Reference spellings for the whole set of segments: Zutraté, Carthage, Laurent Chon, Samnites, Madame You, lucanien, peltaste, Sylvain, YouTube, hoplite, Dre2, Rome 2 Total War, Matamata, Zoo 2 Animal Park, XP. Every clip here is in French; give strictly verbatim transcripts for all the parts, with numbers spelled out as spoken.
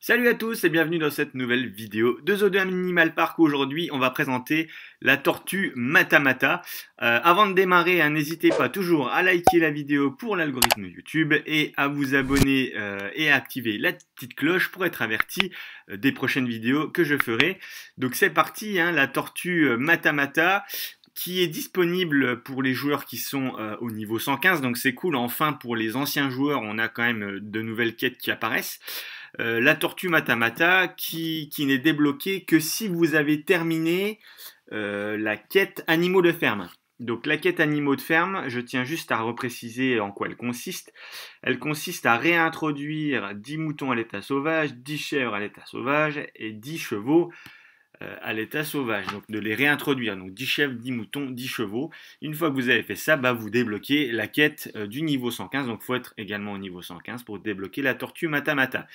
Salut à tous et bienvenue dans cette nouvelle vidéo de Zoo deux Animal Park. Aujourd'hui, on va présenter la tortue Matamata. Euh, avant de démarrer, hein, n'hésitez pas toujours à liker la vidéo pour l'algorithme YouTube et à vous abonner euh, et à activer la petite cloche pour être averti euh, des prochaines vidéos que je ferai. Donc c'est parti, hein, la tortue Matamata qui est disponible pour les joueurs qui sont euh, au niveau cent quinze. Donc c'est cool, enfin pour les anciens joueurs, on a quand même de nouvelles quêtes qui apparaissent. Euh, la tortue Matamata qui, qui n'est débloquée que si vous avez terminé euh, la quête animaux de ferme. Donc la quête animaux de ferme, je tiens juste à repréciser en quoi elle consiste. Elle consiste à réintroduire dix moutons à l'état sauvage, dix chèvres à l'état sauvage et dix chevaux euh, à l'état sauvage. Donc de les réintroduire, donc dix chèvres, dix moutons, dix chevaux. Une fois que vous avez fait ça, bah, vous débloquez la quête euh, du niveau cent quinze. Donc il faut être également au niveau cent quinze pour débloquer la tortue Matamata.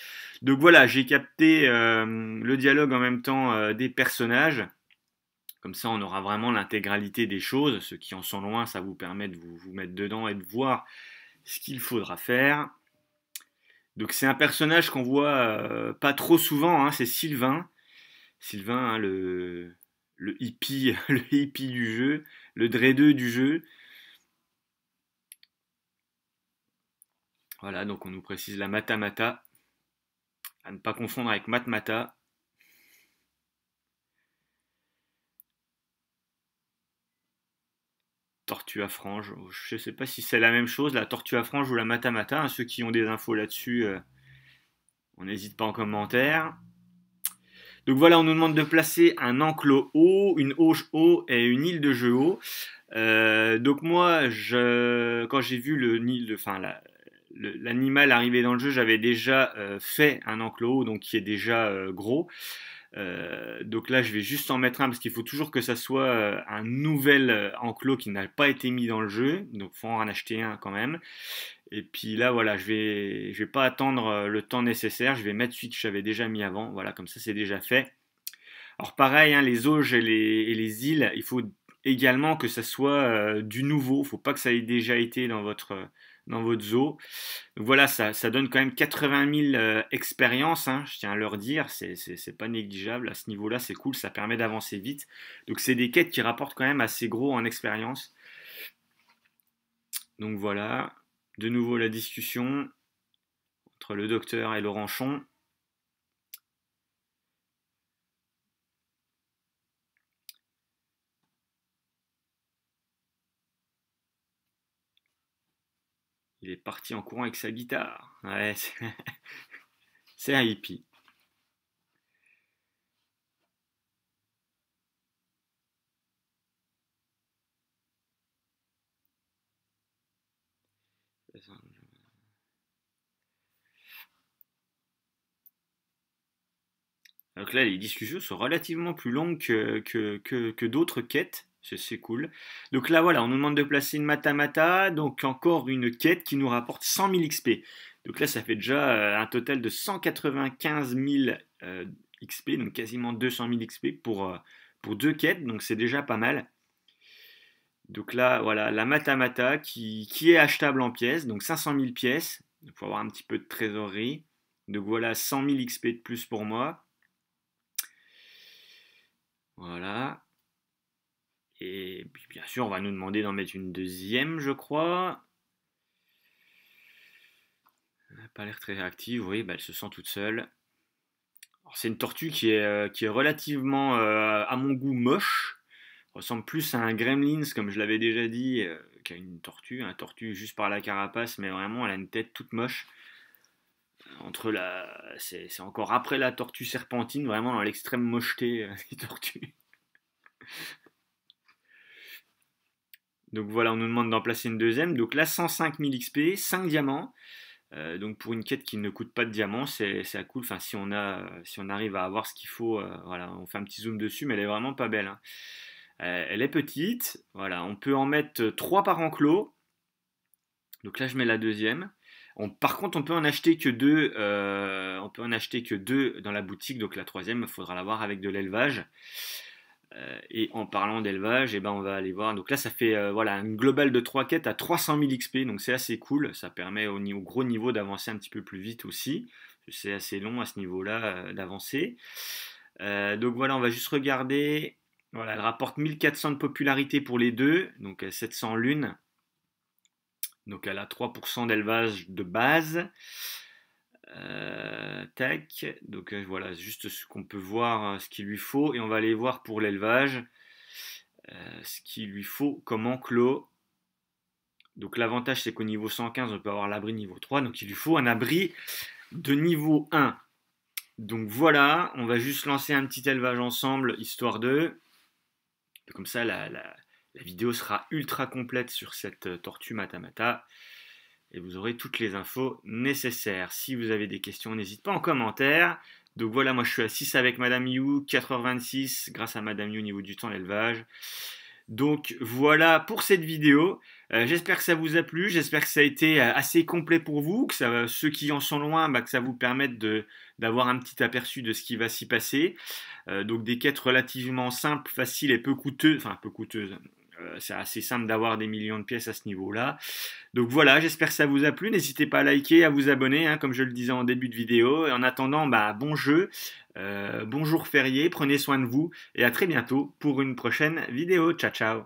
Donc voilà, j'ai capté euh, le dialogue en même temps euh, des personnages. Comme ça, on aura vraiment l'intégralité des choses. Ceux qui en sont loin, ça vous permet de vous, vous mettre dedans et de voir ce qu'il faudra faire. Donc c'est un personnage qu'on voit euh, pas trop souvent, hein, c'est Sylvain. Sylvain, hein, le, le, hippie, le hippie du jeu, le Dre deux du jeu. Voilà, donc on nous précise la Matamata. À ne pas confondre avec Matamata. Tortue à franges, je ne sais pas si c'est la même chose, la tortue à franges ou la Matamata, hein, ceux qui ont des infos là-dessus, euh, on n'hésite pas en commentaire. Donc voilà, on nous demande de placer un enclos haut, une hauche haut et une île de jeu haut. Euh, donc moi, je, quand j'ai vu le, enfin, la, l'animal arriver dans le jeu, j'avais déjà euh, fait un enclos haut, donc qui est déjà euh, gros. Euh, donc là je vais juste en mettre un parce qu'il faut toujours que ça soit euh, un nouvel euh, enclos qui n'a pas été mis dans le jeu, donc il faut en acheter un quand même. Et puis là voilà, je vais, je vais pas attendre euh, le temps nécessaire, je vais mettre celui que j'avais déjà mis avant. Voilà, comme ça c'est déjà fait. Alors pareil, hein, les auges et les, et les îles, il faut également que ça soit euh, du nouveau, il faut pas que ça ait déjà été dans votre... Euh, dans votre zoo. Donc voilà, ça, ça donne quand même quatre-vingt mille euh, expériences, hein, je tiens à leur dire, c'est pas négligeable, à ce niveau-là c'est cool, ça permet d'avancer vite. Donc c'est des quêtes qui rapportent quand même assez gros en expérience. Donc voilà, de nouveau la discussion entre le docteur et Laurent Chon. Il est parti en courant avec sa guitare. Ouais, c'est un hippie. Donc là, les discussions sont relativement plus longues que, que, que, que d'autres quêtes. C'est cool. Donc là, voilà, on nous demande de placer une Matamata. Donc encore une quête qui nous rapporte cent mille X P. Donc là, ça fait déjà un total de cent quatre-vingt-quinze mille euh, X P. Donc quasiment deux cent mille X P pour, euh, pour deux quêtes. Donc c'est déjà pas mal. Donc là, voilà, la Matamata qui, qui est achetable en pièces. Donc cinq cent mille pièces. Il faut avoir un petit peu de trésorerie. Donc voilà, cent mille X P de plus pour moi. Voilà. Et puis bien sûr, on va nous demander d'en mettre une deuxième, je crois. Elle n'a pas l'air très réactive, oui, bah elle se sent toute seule. C'est une tortue qui est, qui est relativement, euh, à mon goût, moche. Ressemble plus à un gremlins, comme je l'avais déjà dit, euh, qu'à une tortue. Un tortue juste par la carapace, mais vraiment, elle a une tête toute moche. Entre la... C'est encore après la tortue serpentine, vraiment dans l'extrême mocheté euh, des tortues. Donc voilà, on nous demande d'en placer une deuxième. Donc là, cent cinq mille X P, cinq diamants. Euh, donc pour une quête qui ne coûte pas de diamants, c'est cool. Enfin, si on, a, si on arrive à avoir ce qu'il faut, euh, voilà, on fait un petit zoom dessus, mais elle est vraiment pas belle, hein. Euh, elle est petite. Voilà, on peut en mettre trois par enclos. Donc là, je mets la deuxième. On, par contre, on peut en acheter que deux. Euh, on peut en acheter que deux dans la boutique. Donc la troisième, il faudra l'avoir avec de l'élevage. Et en parlant d'élevage, eh ben on va aller voir. Donc là, ça fait euh, voilà, une globale de trois quêtes à trois cent mille X P. Donc c'est assez cool. Ça permet au, niveau, au gros niveau d'avancer un petit peu plus vite aussi. c'est assez long à ce niveau-là euh, d'avancer. Euh, donc voilà, on va juste regarder. Voilà, elle rapporte mille quatre cents de popularité pour les deux, donc sept cents l'une. Donc elle a trois pour cent d'élevage de base. Euh, tac, donc euh, voilà, juste ce qu'on peut voir, euh, ce qu'il lui faut. Et on va aller voir pour l'élevage, euh, ce qu'il lui faut comme enclos. Donc l'avantage, c'est qu'au niveau cent quinze, on peut avoir l'abri niveau trois. Donc il lui faut un abri de niveau un. Donc voilà, on va juste lancer un petit élevage ensemble, histoire de... Comme ça, la, la, la vidéo sera ultra complète sur cette tortue Matamata. Et vous aurez toutes les infos nécessaires. Si vous avez des questions, n'hésitez pas en commentaire. Donc voilà, moi je suis à six avec Madame You, quatre heures vingt-six, grâce à Madame You au niveau du temps d'élevage. Donc voilà pour cette vidéo. Euh, j'espère que ça vous a plu, j'espère que ça a été assez complet pour vous, que ça, ceux qui en sont loin, bah, que ça vous permette d'avoir un petit aperçu de ce qui va s'y passer. Euh, donc des quêtes relativement simples, faciles et peu coûteuses, enfin peu coûteuses. C'est assez simple d'avoir des millions de pièces à ce niveau-là. Donc voilà, j'espère que ça vous a plu. N'hésitez pas à liker, à vous abonner, hein, comme je le disais en début de vidéo. Et en attendant, bah, bon jeu, euh, bon jour férié, prenez soin de vous. Et à très bientôt pour une prochaine vidéo. Ciao, ciao.